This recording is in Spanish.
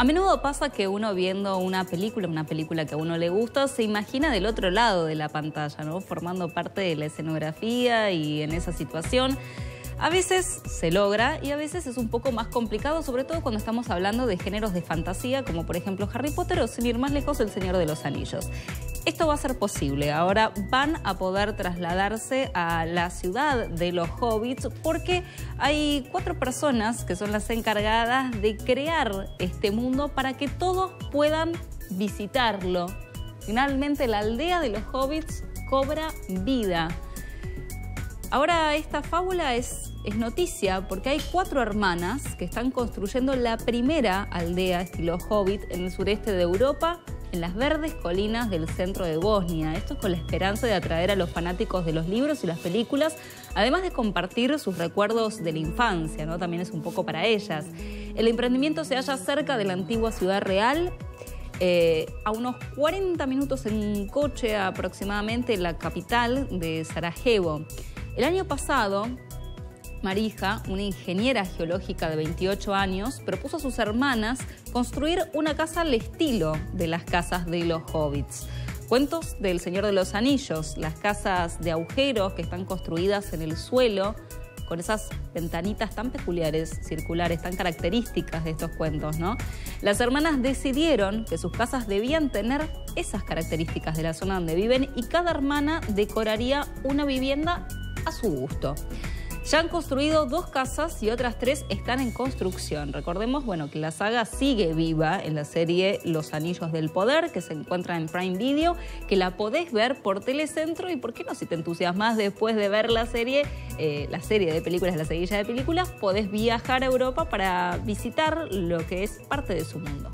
A menudo pasa que uno viendo una película que a uno le gusta, se imagina del otro lado de la pantalla, ¿no? Formando parte de la escenografía y en esa situación. A veces se logra y a veces es un poco más complicado, sobre todo cuando estamos hablando de géneros de fantasía, como por ejemplo Harry Potter o, sin ir más lejos, El Señor de los Anillos. Esto va a ser posible. Ahora van a poder trasladarse a la ciudad de los Hobbits porque hay 4 personas que son las encargadas de crear este mundo para que todos puedan visitarlo. Finalmente, la aldea de los Hobbits cobra vida. Ahora esta fábula es noticia porque hay 4 hermanas que están construyendo la primera aldea estilo Hobbit en el sureste de Europa, en las verdes colinas del centro de Bosnia. Esto con la esperanza de atraer a los fanáticos de los libros y las películas, además de compartir sus recuerdos de la infancia, ¿no? También es un poco para ellas. El emprendimiento se halla cerca de la antigua ciudad real, a unos 40 minutos en coche aproximadamente, la capital de Sarajevo. El año pasado, Marija, una ingeniera geológica de 28 años, propuso a sus hermanas construir una casa al estilo de las casas de los Hobbits. Cuentos del Señor de los Anillos, las casas de agujeros que están construidas en el suelo, con esas ventanitas tan peculiares, circulares, tan características de estos cuentos, ¿no? Las hermanas decidieron que sus casas debían tener esas características de la zona donde viven y cada hermana decoraría una vivienda a su gusto. Ya han construido 2 casas y otras 3 están en construcción. Recordemos, bueno, que la saga sigue viva en la serie Los Anillos del Poder, que se encuentra en Prime Video, que la podés ver por Telecentro y, ¿por qué no? Si te entusiasmas después de ver la serie de películas, la seguilla de películas, podés viajar a Europa para visitar lo que es parte de su mundo.